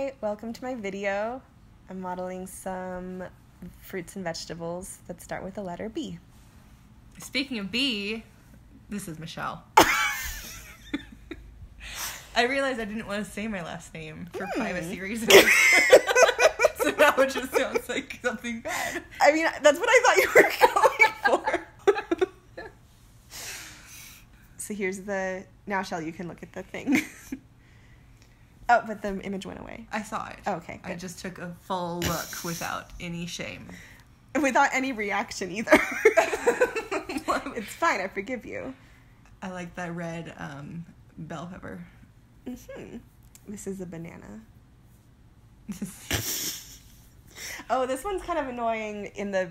Hi, welcome to my video. I'm modeling some fruits and vegetables that start with the letter B. Speaking of B, this is Michelle. I realized I didn't want to say my last name for privacy reasons. So now it just sounds like something bad. I mean, that's what I thought you were going for. So here's the... Now, Shell, you can look at the thing. Oh, but the image went away. I saw it. Oh, okay. Good. I just took a full look without any shame. Without any reaction either. It's fine. I forgive you. I like that red bell pepper. Mm-hmm. This is a banana. Oh, this one's kind of annoying in the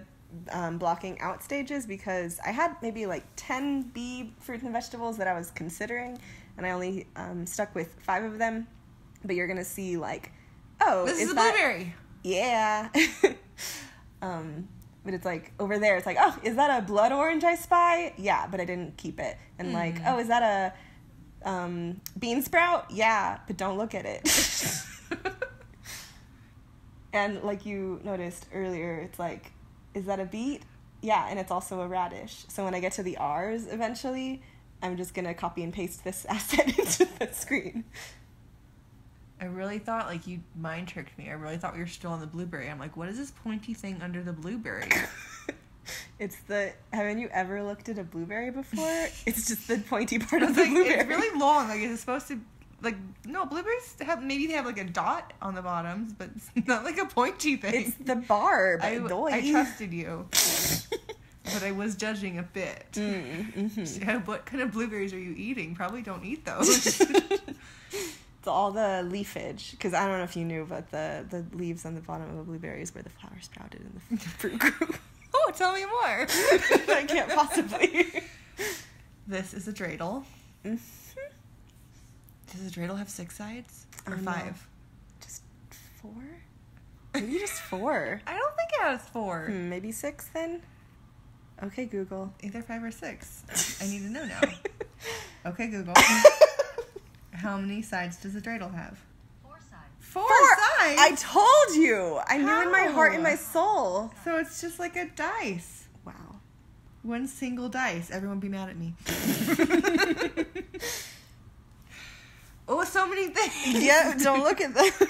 blocking out stages because I had maybe like 10 B fruits and vegetables that I was considering, and I only stuck with 5 of them. But you're going to see, like, oh, this is a blueberry. Yeah. But it's like over there, it's like, oh, is that a blood orange I spy? Yeah, but I didn't keep it. And like, oh, is that a bean sprout? Yeah, but don't look at it. And like you noticed earlier, it's like, is that a beet? Yeah, and it's also a radish. So when I get to the R's eventually, I'm just going to copy and paste this asset into the screen. I really thought, like, you mind tricked me. I really thought we were still on the blueberry. I'm like, what is this pointy thing under the blueberry? It's the... Haven't you ever looked at a blueberry before? It's just the pointy part of the blueberry. It's really long. Like, is it supposed to... Like, no, blueberries have... Maybe they have, like, a dot on the bottoms, but it's not, like, a pointy thing. It's the barb. I trusted you. But I was judging a bit. So what kind of blueberries are you eating? Probably don't eat those. All the leafage, because I don't know if you knew, but the leaves on the bottom of a blueberry is where the flower sprouted and the fruit grew. Oh, tell me more. I can't possibly. This is a dreidel. Does a dreidel have 6 sides? Or 5? No. Just 4? Maybe just 4. I don't think it has 4. Maybe 6 then? Okay, Google. Either 5 or 6. I need to know now. Okay, Google. How many sides does a dreidel have? 4 sides. 4 sides? I told you! I knew in my heart and my soul. So it's just like a dice. Wow. 1 single dice. Everyone be mad at me. Oh, so many things. Yeah, don't look at them.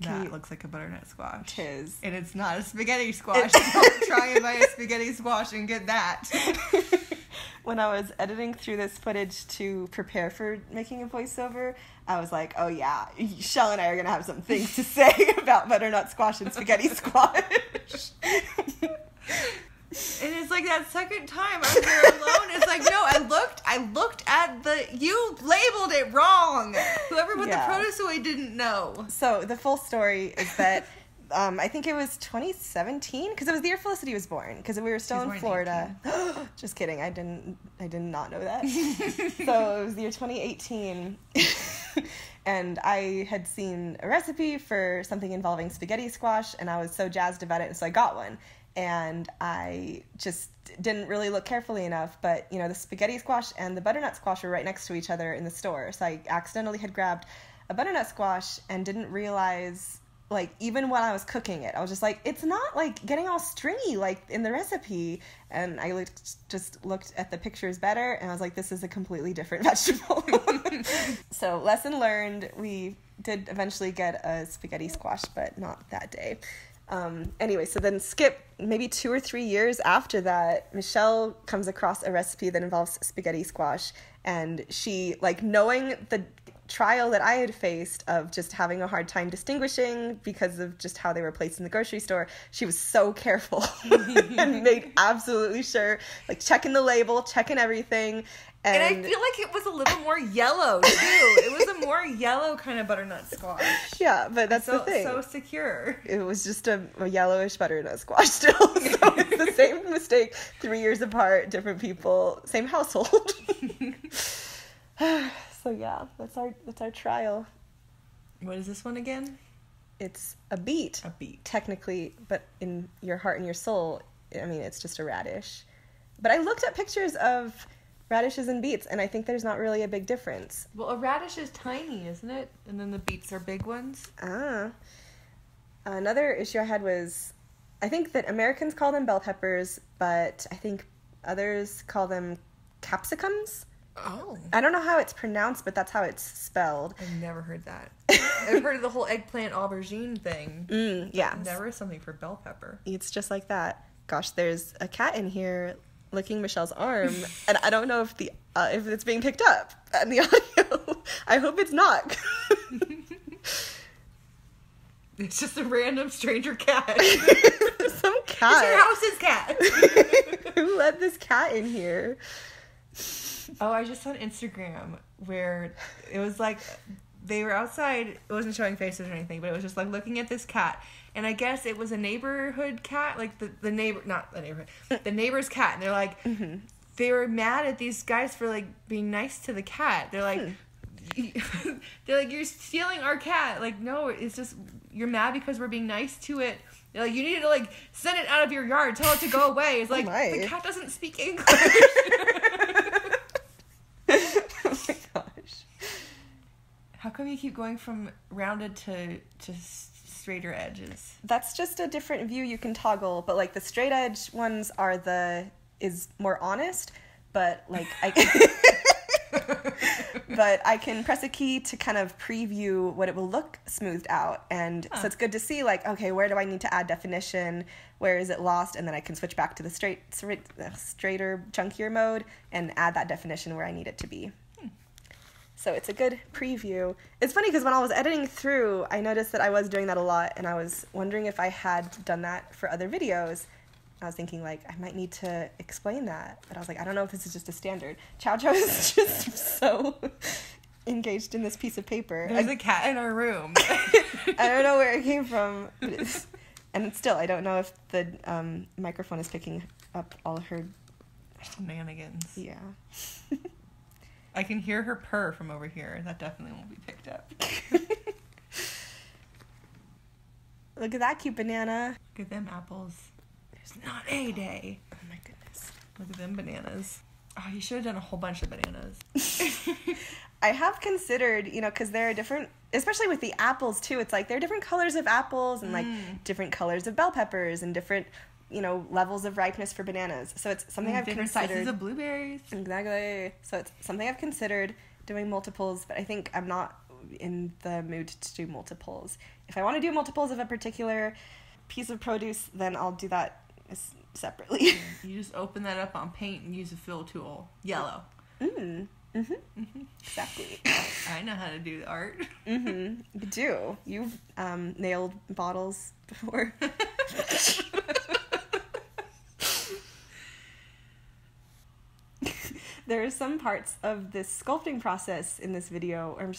That looks like a butternut squash. It is. And it's not a spaghetti squash. Don't try and buy a spaghetti squash and get that. When I was editing through this footage to prepare for making a voiceover, I was like, oh yeah, Shell and I are going to have some things to say about butternut squash and spaghetti squash. And it's like that second time I was there alone. It's like, no, I looked at the, you labeled it wrong. Whoever put the produce away didn't know. So the full story is that I think it was 2017, because it was the year Felicity was born, because we were still in Florida. Just kidding. I did not know that. So it was the year 2018, and I had seen a recipe for something involving spaghetti squash, and I was so jazzed about it, and so I got one. And I just didn't really look carefully enough, but, you know, the spaghetti squash and the butternut squash were right next to each other in the store, so I accidentally had grabbed a butternut squash and didn't realize... Like, even when I was cooking it, I was just like, it's not, like, getting all stringy, like, in the recipe. And I just looked at the pictures better, and I was like, this is a completely different vegetable. So, lesson learned. We did eventually get a spaghetti squash, but not that day. Anyway, so then skip maybe 2 or 3 years after that, Michelle comes across a recipe that involves spaghetti squash, and she, like, knowing the... trial that I had faced of just having a hard time distinguishing because of just how they were placed in the grocery store, she was so careful and made absolutely sure, like, checking the label, checking everything. And I feel like it was a little more yellow, too. It was a more yellow kind of butternut squash. Yeah, but that's so, the thing. So secure. It was just a yellowish butternut squash still. So it's the same mistake, 3 years apart, different people, same household. So yeah, that's our trial. What is this one again? It's a beet. A beet. Technically, but in your heart and your soul, I mean, it's just a radish. But I looked at pictures of radishes and beets, and I think there's not really a big difference. Well, a radish is tiny, isn't it? And then the beets are big ones. Ah. Another issue I had was, I think that Americans call them bell peppers, but I think others call them capsicums. Oh. I don't know how it's pronounced, but that's how it's spelled. I've never heard that. I've heard of the whole eggplant aubergine thing. Yeah. Never something for bell pepper. It's just like that. Gosh, there's a cat in here licking Michelle's arm, and I don't know if the if it's being picked up on the audio. I hope it's not. It's just a random stranger cat. Some cat. It's your house's cat. Who let this cat in here? Oh, I just saw on Instagram where it was like they were outside. It wasn't showing faces or anything, but it was just like looking at this cat. And I guess it was a neighborhood cat, like the neighbor's cat. And they're like, mm-hmm. They were mad at these guys for like being nice to the cat. They're like, they're like, you're stealing our cat. Like, no, it's just you're mad because we're being nice to it. They're like, you need to like send it out of your yard. Tell it to go away. It's like the cat doesn't speak English. Oh my gosh! How come you keep going from rounded to straighter edges? That's just a different view you can toggle. But like the straight edge ones are is more honest. But like but I can press a key to kind of preview what it will look smoothed out, and so it's good to see like, okay, where do I need to add definition? Where is it lost? And then I can switch back to the straighter, chunkier mode and add that definition where I need it to be. So it's a good preview. It's funny because when I was editing through, I noticed that I was doing that a lot, and I was wondering if I had done that for other videos. I was thinking, like, I might need to explain that. But I was like, I don't know if this is just a standard. Chowchow is just so engaged in this piece of paper. There's a cat in our room. I don't know where it came from. But still, I don't know if the microphone is picking up all her shenanigans. Yeah. I can hear her purr from over here. That definitely won't be picked up. Look at that cute banana. Look at them apples. It's not a day. Oh my goodness. Look at them bananas. Oh, you should have done a whole bunch of bananas. I have considered, you know, because there are different, especially with the apples too, it's like there are different colors of apples and like different colors of bell peppers and different, you know, levels of ripeness for bananas. So it's something I've considered. Different sizes of blueberries. Exactly. So it's something I've considered doing multiples, but I think I'm not in the mood to do multiples. If I want to do multiples of a particular piece of produce, then I'll do that separately. You just open that up on paint and use a fill tool. Yellow. Exactly. I know how to do the art. You do. You've nailed bottles before. There are some parts of this sculpting process in this video where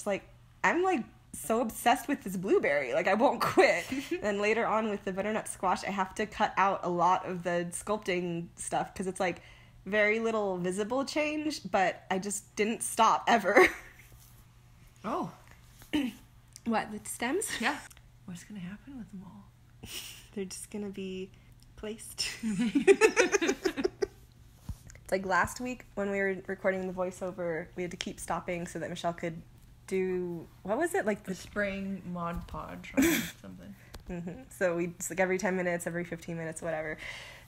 I'm so obsessed with this blueberry, like I won't quit. And later on with the butternut squash, I have to cut out a lot of the sculpting stuff because it's like very little visible change, but I just didn't stop ever. Oh. What, the stems? Yeah. What's gonna happen with them all? They're just gonna be placed. It's like last week when we were recording the voiceover, we had to keep stopping so that Michelle could do, what was it, like the spraying Mod Podge or something. So it's like every 10 minutes, every 15 minutes, whatever.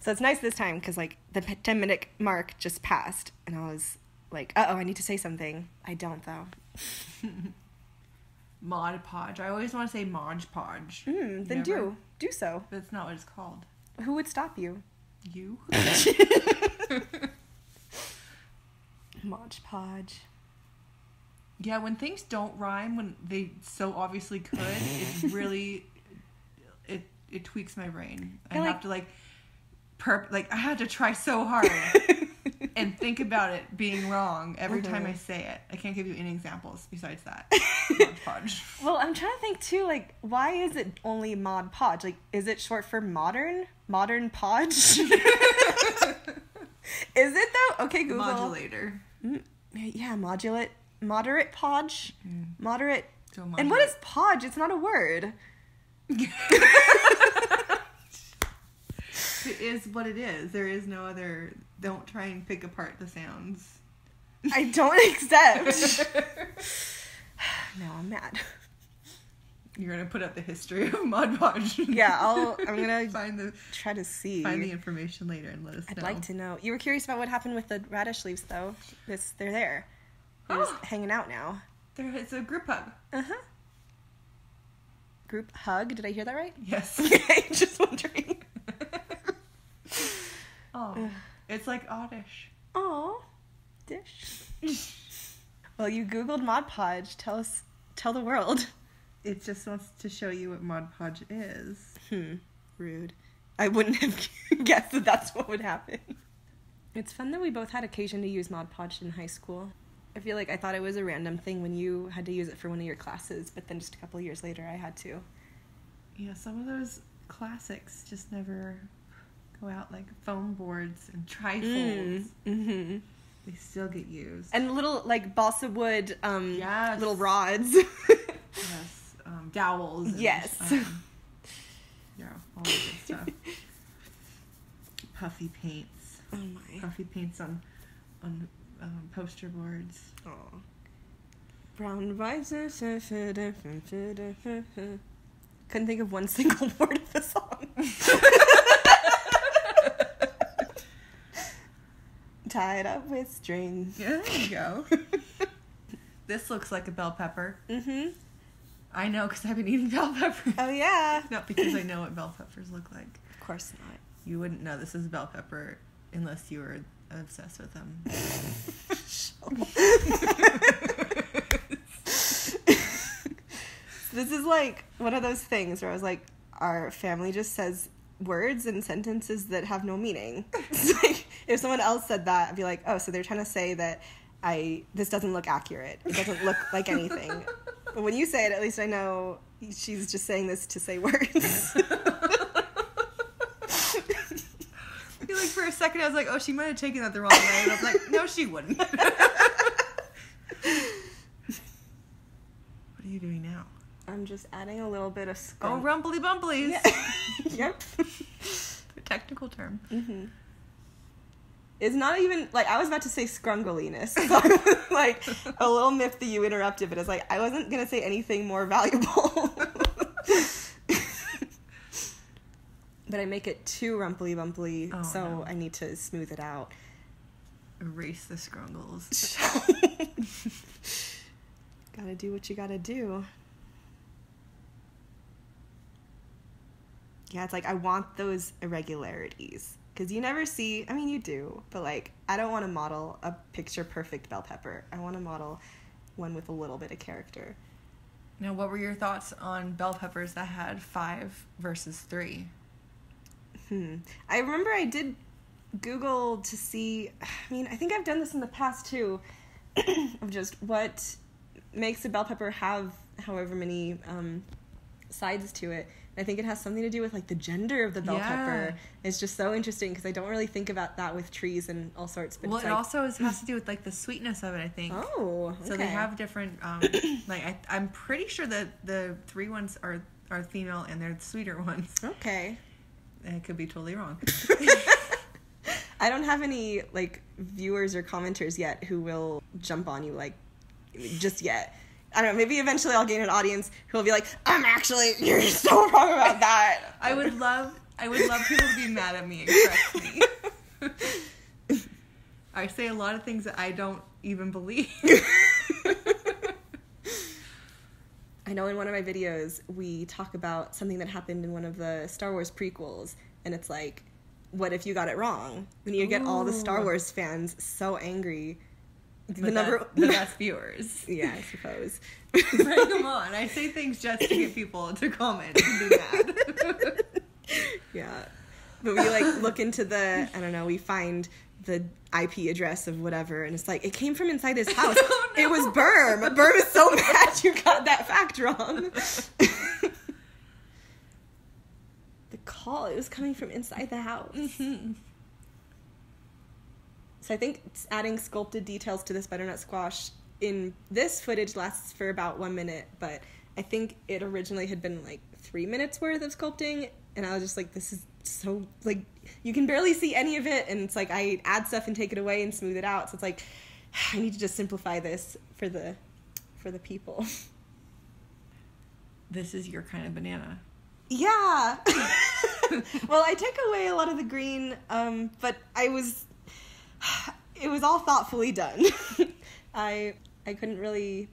So it's nice this time because like the 10-minute mark just passed and I was like, uh-oh, I need to say something. I don't though. Mod Podge. I always want to say Mod Podge. Then do so. But it's not what it's called. Who would stop you? You? Mod Podge. Yeah, when things don't rhyme, when they so obviously could, it's really, it tweaks my brain. I have to I had to try so hard and think about it being wrong every time I say it. I can't give you any examples besides that. Mod Podge. Well, I'm trying to think too, like, why is it only Mod Podge? Like, is it short for modern? Modern Podge? Is it though? Okay, Google. Modulator. Yeah, modulate. Moderate podge? Moderate. So moderate. And what is podge? It's not a word. It is what it is. There is no other. Don't try and pick apart the sounds. I don't accept. No, I'm mad. You're gonna put up the history of Mod Podge. Yeah, I'm gonna try to find the information later and let us know. I'd like to know. You were curious about what happened with the radish leaves, though. They're there. They're just hanging out now. It's a group hug. Group hug. Did I hear that right? Yes. Okay, just wondering. Oh, it's like oddish. Oh, dish. Well, you googled Mod Podge. Tell the world. It just wants to show you what Mod Podge is. Rude. I wouldn't have guessed that that's what would happen. It's fun that we both had occasion to use Mod Podge in high school. I feel like I thought it was a random thing when you had to use it for one of your classes, but then just a couple of years later I had to. Yeah, some of those classics just never go out, like foam boards and trifolds. Mm-hmm. They still get used. And little, like, balsa wood little rods. Yes. Dowels. And, yeah, all of this stuff. Puffy paints. Oh my. Puffy paints on poster boards. Oh. Brown visor. Couldn't think of one single word of the song. Tied up with strings. Yeah, there you go. This looks like a bell pepper. Mm-hmm. I know, because I've been eating bell peppers. Oh, yeah. Not because I know what bell peppers look like. Of course not. You wouldn't know this is a bell pepper unless you were obsessed with them. This is like one of those things where I was like, our family just says words and sentences that have no meaning. It's like, if someone else said that, I'd be like, oh, so they're trying to say that this doesn't look accurate. It doesn't look like anything. But when you say it, at least I know she's just saying this to say words. I feel like for a second I was like, oh, she might have taken that the wrong way. And I was like, no, she wouldn't. What are you doing now? I'm just adding a little bit of scrum. Oh, rumbly bumblies. Yeah. Yep. The technical term. Mm-hmm. It's not even, like, I was about to say scrungaliness. So like, a little myth that you interrupted, but it's like, I wasn't going to say anything more valuable. But I make it too rumply-bumply, so no. I need to smooth it out. Erase the scrungles. Gotta do what you gotta do. Yeah, it's like, I want those irregularities. Because you never see, I mean, you do, but, like, I don't want to model a picture-perfect bell pepper. I want to model one with a little bit of character. Now, what were your thoughts on bell peppers that had 5 versus 3? I remember I did Google to see, I mean, I think I've done this in the past, too, of just what makes a bell pepper have however many sides to it. I think it has something to do with, like, the gender of the bell pepper. It's just so interesting because I don't really think about that with trees and all sorts. But well, it's like, it also has to do with, like, the sweetness of it, I think. Oh, okay. So they have different, like, I'm pretty sure that the 3 ones are female and they're the sweeter ones. Okay. I could be totally wrong. I don't have any, like, viewers or commenters yet who will jump on you, like, just yet. I don't know, maybe eventually I'll gain an audience who will be like, you're so wrong about that. I would love people to be mad at me and correct me. I say a lot of things that I don't even believe. I know in one of my videos, we talk about something that happened in one of the Star Wars prequels, and it's like, what if you got it wrong? When you get all the Star Wars fans so angry. That's viewers. Yeah, I suppose. Right, come on. I say things just to get people to comment and be mad. Yeah. But we, like, look into the, I don't know, we find the IP address of whatever, and it's like, it came from inside this house. Oh, no. It was Berm. Berm is so mad you got that fact wrong. The call, it was coming from inside the house. Mm-hmm. So I think adding sculpted details to this butternut squash in this footage lasts for about 1 minute, but I think it originally had been like 3 minutes worth of sculpting, and I was just like, this is so, like, you can barely see any of it, and it's like I add stuff and take it away and smooth it out, so it's like I need to just simplify this for the people. This is your kind of banana. Yeah. Well, I took away a lot of the green, but it was all thoughtfully done. I couldn't really,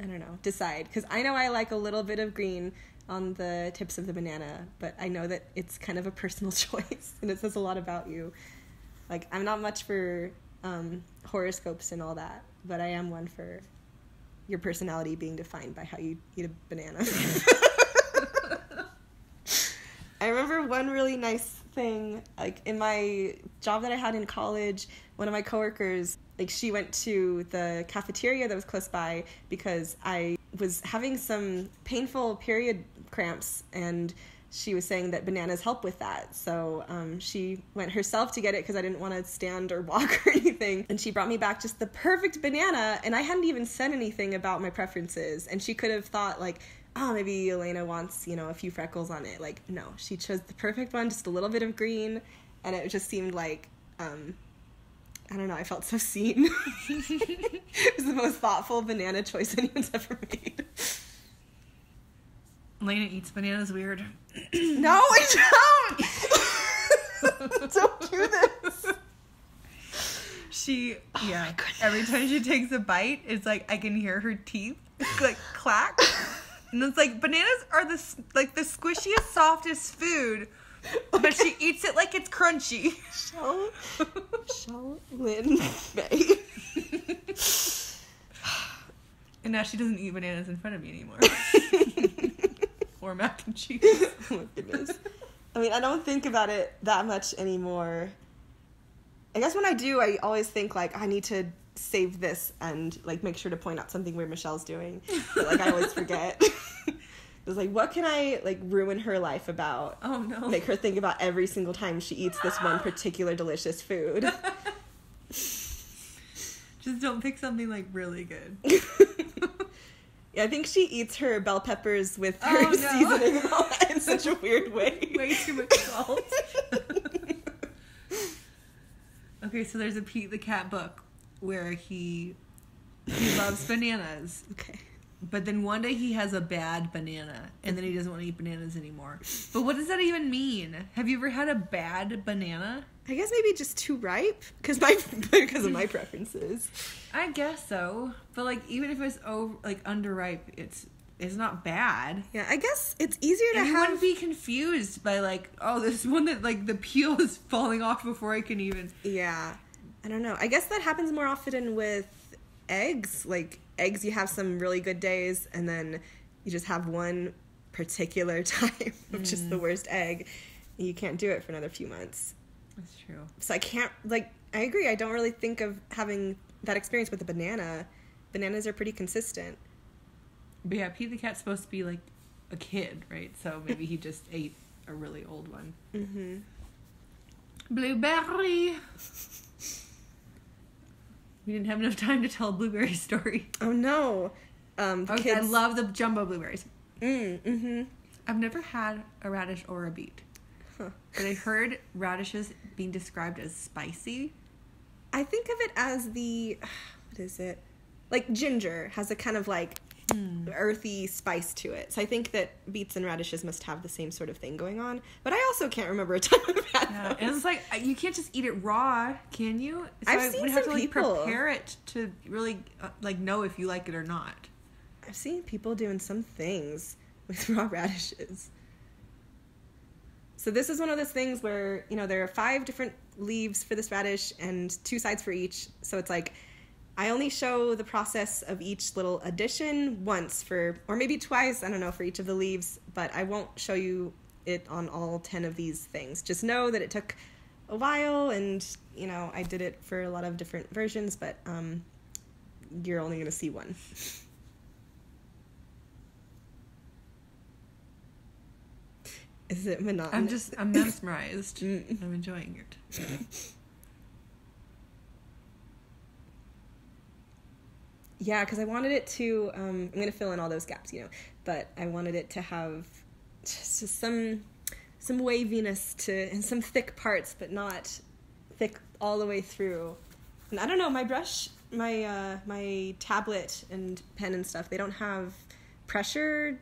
I don't know, decide, because I know I like a little bit of green on the tips of the banana, but I know that it's kind of a personal choice, and it says a lot about you. Like, I'm not much for horoscopes and all that, but I am one for your personality being defined by how you eat a banana. I remember one really nice thing, like, in my job that I had in college, one of my coworkers, like, she went to the cafeteria that was close by because I was having some painful period cramps, and she was saying that bananas help with that. So she went herself to get it because I didn't want to stand or walk or anything. And she brought me back just the perfect banana, and I hadn't even said anything about my preferences. And she could have thought, like, oh, maybe Elena wants, you know, a few freckles on it. Like, no, she chose the perfect one, just a little bit of green, and it just seemed like, I don't know, I felt so seen. It was the most thoughtful banana choice anyone's ever made. Elena eats bananas weird. No, I don't! Don't do this! She, oh yeah, every time she takes a bite, it's like I can hear her teeth, like, clack. And it's like, bananas are the squishiest, softest food, but she eats it like it's crunchy. Shaolin Bay. And now she doesn't eat bananas in front of me anymore. Or mac and cheese. Oh my goodness. I mean, I don't think about it that much anymore. I guess when I do, I always think, like, I need to save this and, like, make sure to point out something weird Michelle's doing. But, like, I always forget. It's like, what can I, like, ruin her life about? Oh, no. Make her think about every single time she eats this one particular delicious food. Just don't pick something, like, really good. Yeah, I think she eats her bell peppers with her seasoning and all that in such a weird way. Way too much salt. Okay, so there's a Pete the Cat book where he loves bananas. Okay. But then one day he has a bad banana, and then he doesn't want to eat bananas anymore. But what does that even mean? Have you ever had a bad banana? I guess maybe just too ripe, because of my preferences. I guess so. But, like, even if it's over, like, underripe, it's not bad. Yeah, I guess it's easier to have. You wouldn't be confused by, like, oh, this one that, like, the peel is falling off before I can even. Yeah. I don't know. I guess that happens more often with eggs. Like, eggs, you have some really good days, and then you just have one particular time of just the worst egg. And you can't do it for another few months. That's true. So I can't, like, I agree. I don't really think of having that experience with a banana. Bananas are pretty consistent. But yeah, Pete the Cat's supposed to be, like, a kid, right? So maybe he just ate a really old one. Mm-hmm. Blueberry! We didn't have enough time to tell a blueberry story. Oh, no. Okay, kids. I love the jumbo blueberries. Mm-hmm. I've never had a radish or a beet. Huh. But I heard radishes being described as spicy. I think of it as the, what is it? Like, ginger has a kind of, like, earthy spice to it. So I think that beets and radishes must have the same sort of thing going on. But I also can't remember a time I've had those. And it's like, you can't just eat it raw, can you? So I've seen some people. You would have to, like, prepare it to really, like, know if you like it or not. I've seen people doing some things with raw radishes. So this is one of those things where, you know, there are 5 different leaves for this radish and 2 sides for each. So it's like, I only show the process of each little addition once or maybe twice, I don't know, for each of the leaves, but I won't show you it on all 10 of these things. Just know that it took a while, and, you know, I did it for a lot of different versions, but you're only going to see one. Is it monotonous? I'm mesmerized. I'm enjoying it. Yeah, because I wanted it to, I'm going to fill in all those gaps, you know, but I wanted it to have just some waviness and some thick parts, but not thick all the way through. And I don't know, my brush my tablet and pen and stuff, they don't have pressure,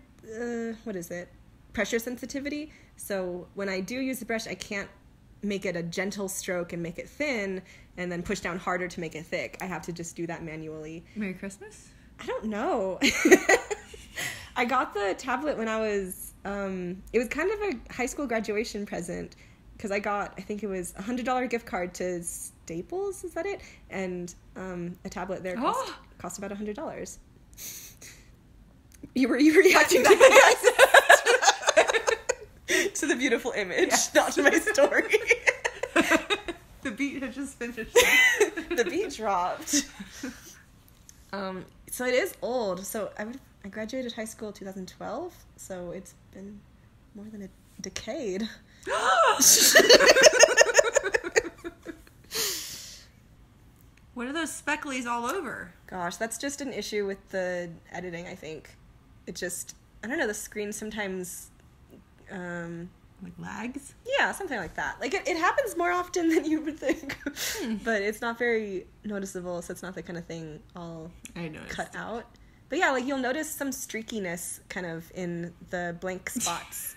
pressure sensitivity. So when I do use the brush, I can't make it a gentle stroke and make it thin and then push down harder to make it thick. I have to just do that manually. Merry Christmas? I don't know. I got the tablet when I was, it was kind of a high school graduation present because I got, I think it was a $100 gift card to Staples, is that it? And a tablet there cost about $100. You were reacting to that. To the beautiful image, not to my story. The beat had just finished. The beat dropped. So it is old. So I graduated high school in 2012. So it's been more than a decade. What are those specklies all over? Gosh, that's just an issue with the editing, I think. It just, I don't know, the screen sometimes... like lags? Yeah, something like that. Like it happens more often than you would think. But it's not very noticeable, so it's not the kind of thing I'll cut out. But yeah, like you'll notice some streakiness kind of in the blank spots.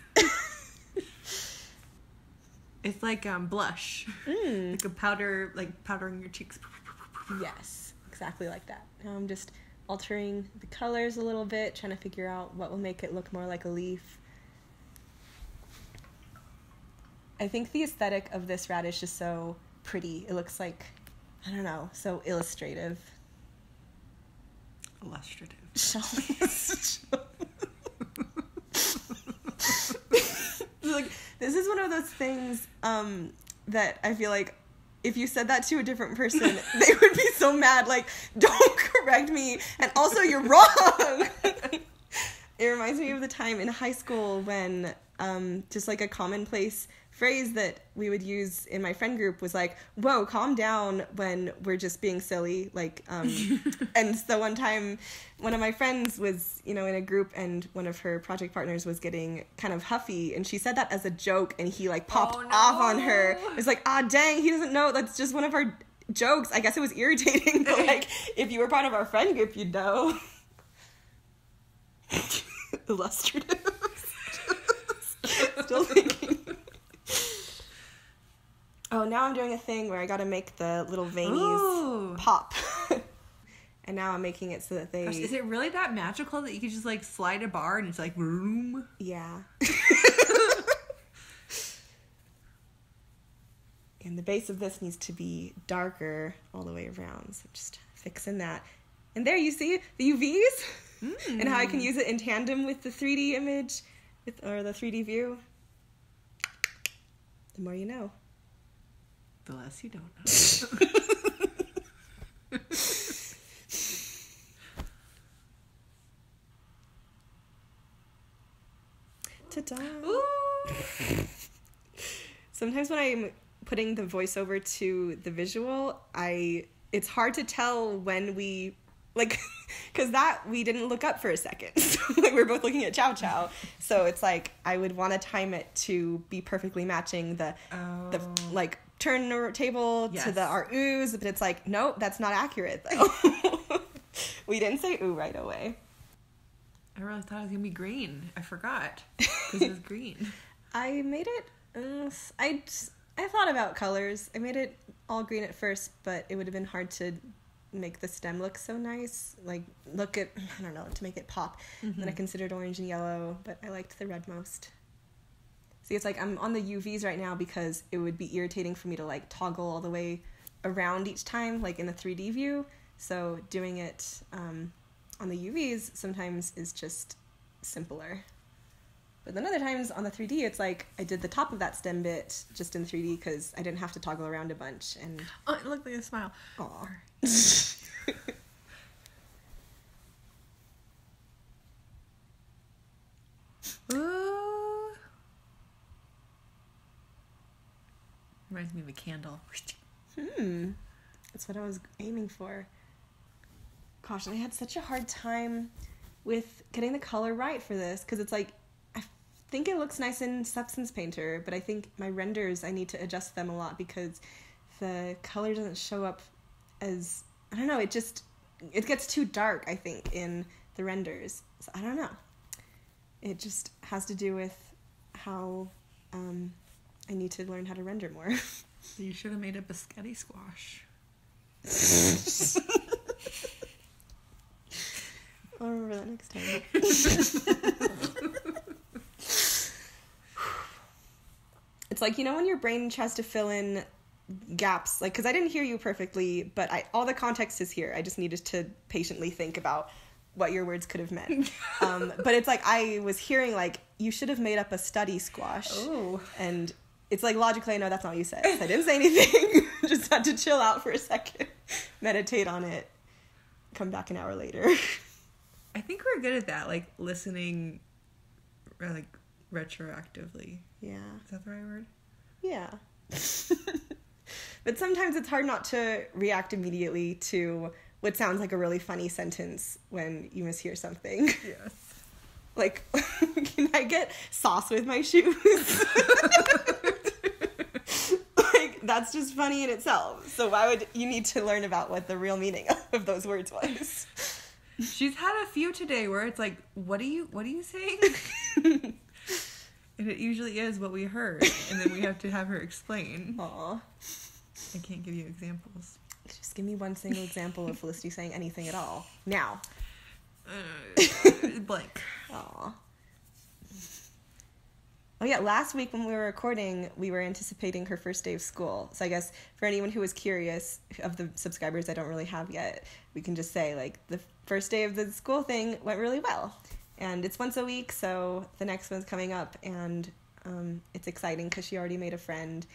It's like blush. Like a powder, like powdering your cheeks. Yes, exactly like that. Now I'm just altering the colors a little bit, trying to figure out what will make it look more like a leaf. I think the aesthetic of this radish is so pretty. It looks like, I don't know, so illustrative. Illustrative. Like, this is one of those things that I feel like if you said that to a different person, they would be so mad, like, don't correct me, and also you're wrong. It reminds me of the time in high school when just like a commonplace phrase that we would use in my friend group was like, whoa, calm down when we're just being silly. Like, and so one time one of my friends was, you know, in a group and one of her project partners was getting kind of huffy and she said that as a joke and he like popped off on her. It was like, ah, dang, he doesn't know. That's just one of our jokes. I guess it was irritating, but like if you were part of our friend group, you'd know. Illustrative. Still thinking. Oh, now I'm doing a thing where I gotta make the little veinies pop. And now I'm making it so that they... Gosh, is it really that magical that you can just like slide a bar and it's like vroom? Yeah. And the base of this needs to be darker all the way around. So just fixing that. And there you see the UVs and how I can use it in tandem with the 3D image or the 3D view. The more you know. The less you don't know. Ta-da! Ooh. Sometimes when I'm putting the voiceover to the visual, it's hard to tell when we, like, because that we didn't look up for a second. So, like, we're both looking at Chowchow. So it's like I would want to time it to be perfectly matching the like turn the table to the our oohs, but it's like, nope, that's not accurate though. We didn't say ooh right away. I really thought it was gonna be green. I forgot because it was green. I made it. I thought about colors. I made it all green at first, but it would have been hard to make the stem look so nice. Like I don't know, to make it pop. Mm-hmm. Then I considered orange and yellow, but I liked the red most. See, it's like I'm on the UVs right now because it would be irritating for me to like toggle all the way around each time, like in the 3D view. So doing it on the UVs sometimes is just simpler. But then other times on the 3D, it's like I did the top of that stem bit just in 3D because I didn't have to toggle around a bunch. And oh, it looked like a smile. Aww. Ooh. Reminds me of a candle. That's what I was aiming for. Gosh, I had such a hard time with getting the color right for this because it's like I think it looks nice in Substance Painter, but I think my renders I need to adjust them a lot because the color doesn't show up as I don't know, it gets too dark, I think, in the renders. So, I don't know. It just has to do with how I need to learn how to render more. You should have made a biscotti squash. I'll remember that next time. It's like, you know when your brain tries to fill in gaps, like, because I didn't hear you perfectly, but all the context is here. I just needed to patiently think about what your words could have meant. But it's like I was hearing, like, you should have made up a study squash. Oh. And it's like, logically, I know that's not what you said. So I didn't say anything. Just had to chill out for a second, meditate on it, come back an hour later. I think we're good at that, like, listening, like, retroactively. Yeah. Is that the right word? Yeah. But sometimes it's hard not to react immediately to what sounds like a really funny sentence when you mishear something. Yes. Like, can I get sauce with my shoes? Like, that's just funny in itself. So why would you need to learn about what the real meaning of those words was? She's had a few today where it's like, what are you saying? And it usually is what we heard, and then we have to have her explain. Aw. I can't give you examples. Just give me one single example of Felicity saying anything at all. Now. Blank. Aw. Oh, yeah, last week when we were recording, we were anticipating her first day of school. So I guess for anyone who was curious, of the subscribers I don't really have yet, we can just say, like, the first day of the school thing went really well. And it's once a week, so the next one's coming up, and it's exciting because she already made a friend,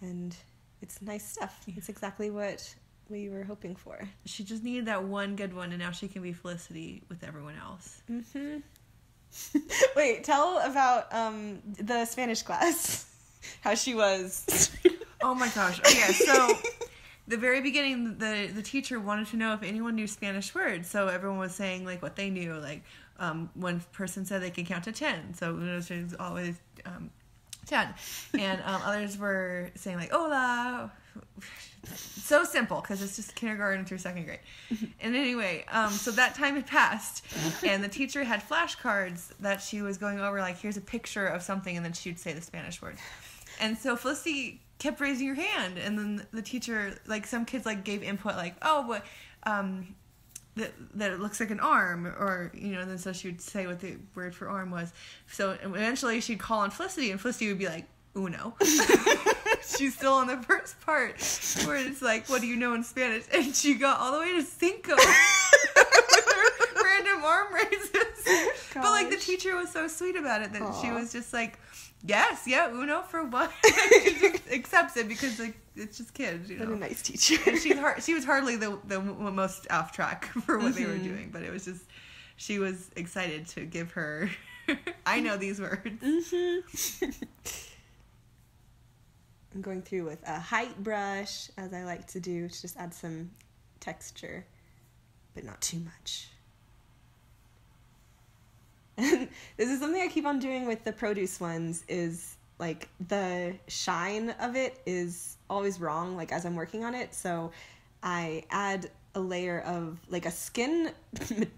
and it's nice stuff. It's exactly what we were hoping for. She just needed that one good one, and now she can be Felicity with everyone else. Mm-hmm. Wait, tell about the Spanish class, how she was. Oh my gosh. Oh yeah, so the very beginning, the teacher wanted to know if anyone knew Spanish words, so everyone was saying, like, what they knew, like, one person said they could count to 10, so it was always 10. And others were saying, like, hola. So simple, because it's just kindergarten through second grade. And anyway, so that time had passed, and the teacher had flashcards that she was going over, like, here's a picture of something, and then she would say the Spanish word. And so Felicity kept raising her hand, and then the teacher, like, some kids, like, gave input, like, oh, what, that it looks like an arm, or, you know, and then so she would say what the word for arm was. So eventually she'd call on Felicity, and Felicity would be like, uno. She's still on the first part, where it's like, what do you know in Spanish? And she got all the way to cinco with her random arm raises. Gosh. But, like, the teacher was so sweet about it that Aww. She was just like, yes, yeah, uno for what? She just accepts it because, like, it's just kids, you know. What a nice teacher. And she was hardly the most off track for what mm-hmm. they were doing, but it was just, she was excited to give her, I know these words. Mm-hmm. I'm going through with a height brush, as I like to do, to just add some texture, but not too much. And this is something I keep on doing with the produce ones, is, like, the shine of it is always wrong, like, as I'm working on it, so I add a layer of, like, a skin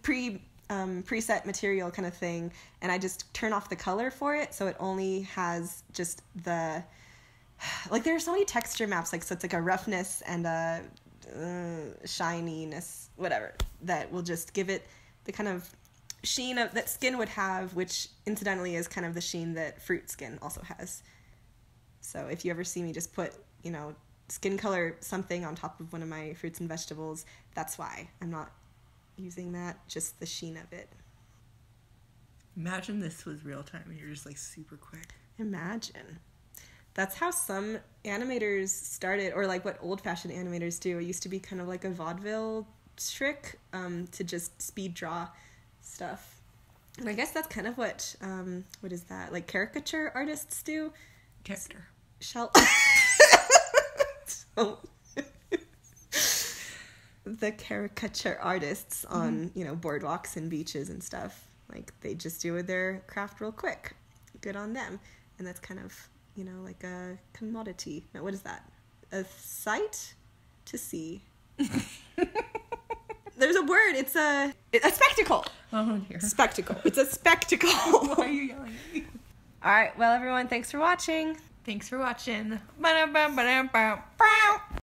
preset material kind of thing, and I just turn off the color for it, so it only has just the... Like, there are so many texture maps, like, so it's, like, a roughness and a shininess, whatever, that will just give it the kind of sheen of that skin would have, which, incidentally, is kind of the sheen that fruit skin also has. So if you ever see me just put, you know, skin color something on top of one of my fruits and vegetables, that's why. I'm not using that, just the sheen of it. Imagine this was real time and you're just, like, super quick. Imagine. That's how some animators started, or, like, what old-fashioned animators do. It used to be kind of like a vaudeville trick to just speed draw stuff. And I guess that's kind of what is that? Like, caricature artists do? Character. The caricature artists on, mm-hmm. you know, boardwalks and beaches and stuff. Like, they just do their craft real quick. Good on them. And that's kind of... You know, like a commodity. No, what is that? A sight to see. There's a word. It's a spectacle. Oh dear. Spectacle. It's a spectacle. Why are you yelling at me? All right. Well, everyone, thanks for watching. Thanks for watching. Ba-da-ba-ba-da-ba-ba.